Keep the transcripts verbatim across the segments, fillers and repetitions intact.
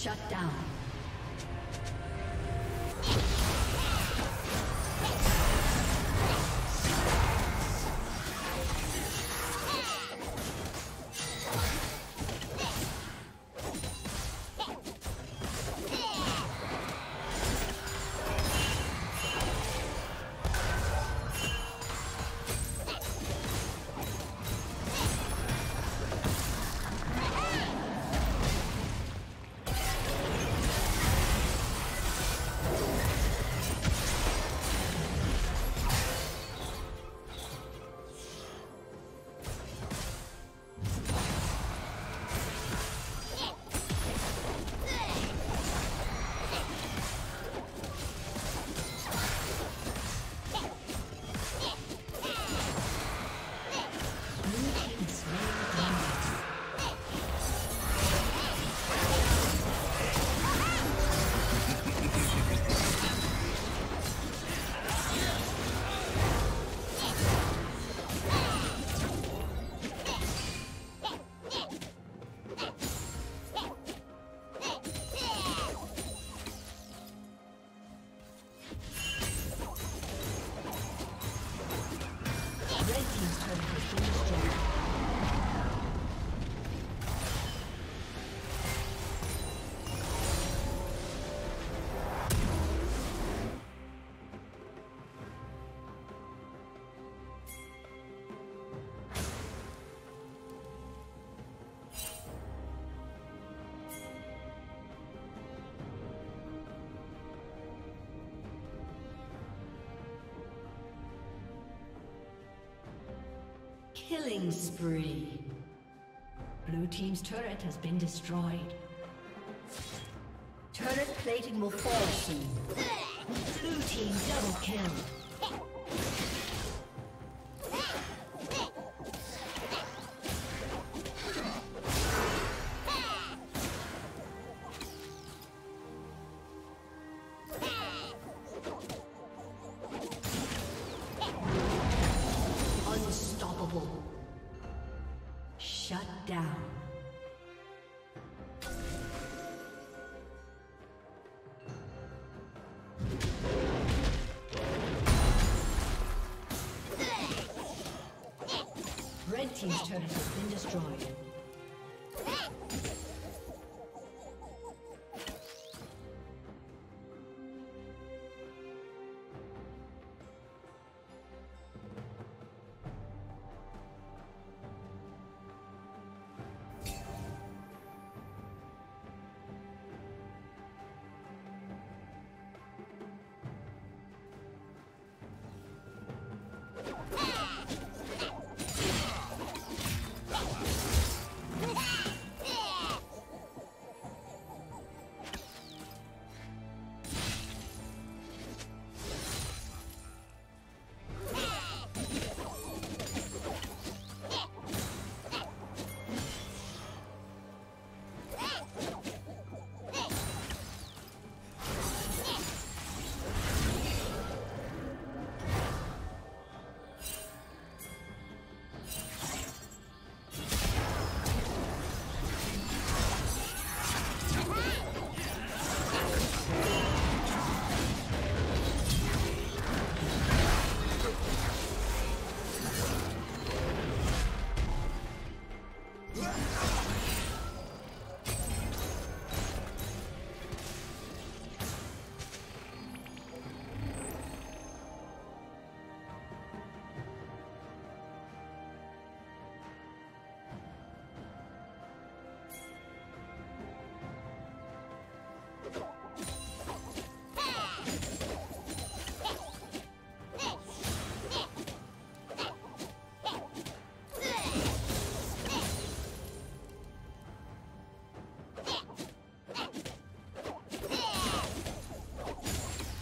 Shut down. Killing spree. Blue team's turret has been destroyed. Turret plating will fall soon. Blue team double kill. Shut down. Red team's turret has been destroyed.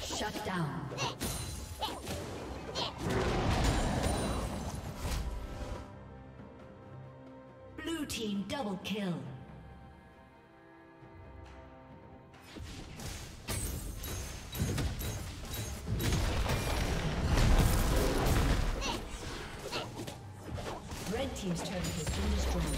Shut down. Blue team double kill. Red team's turret has been destroyed.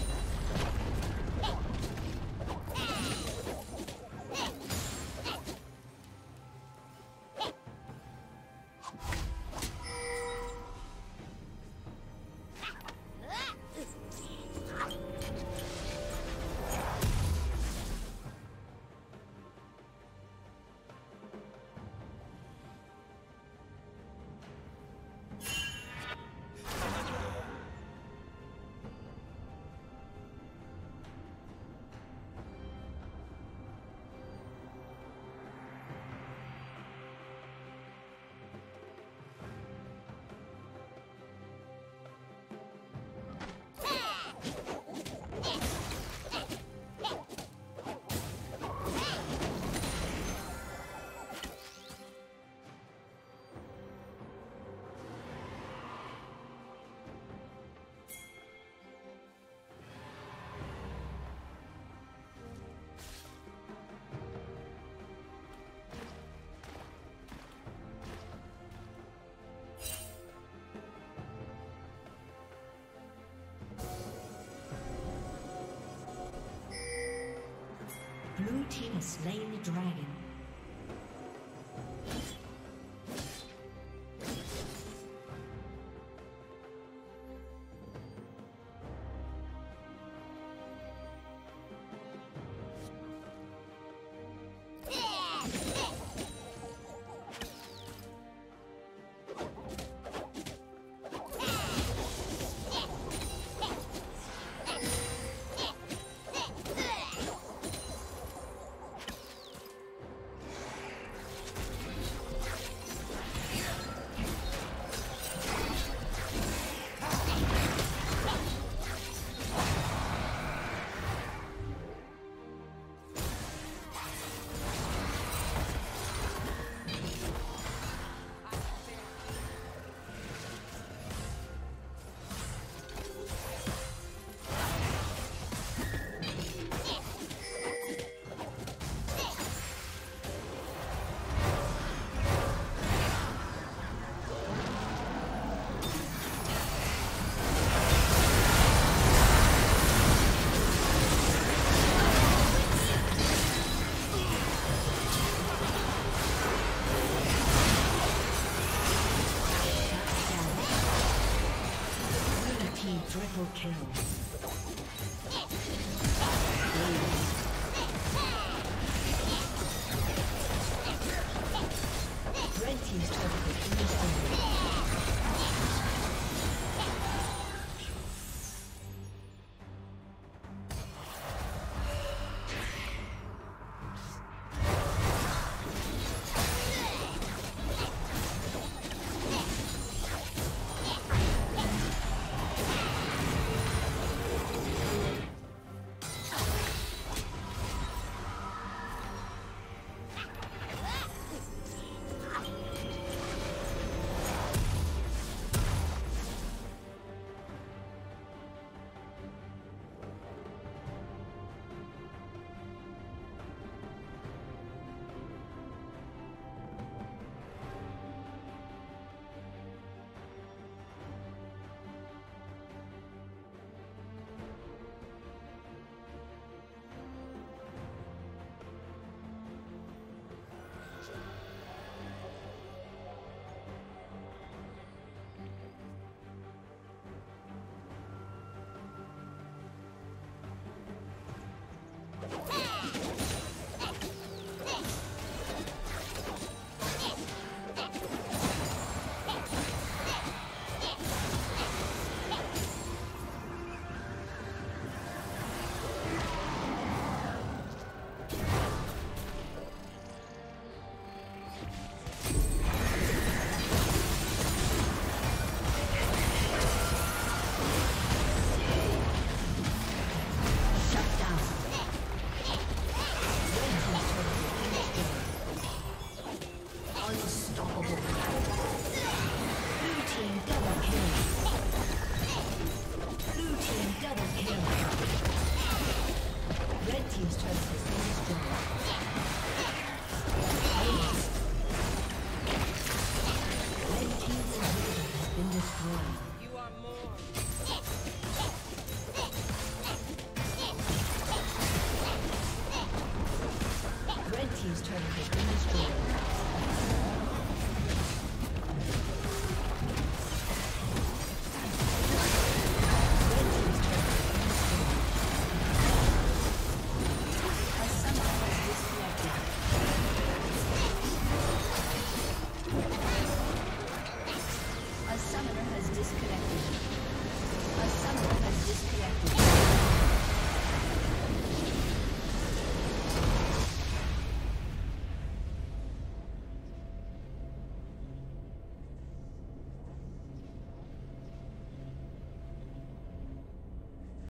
Blue team has slain the dragon. Triple kill. Red team's turret is Red team's turret has been destroyed.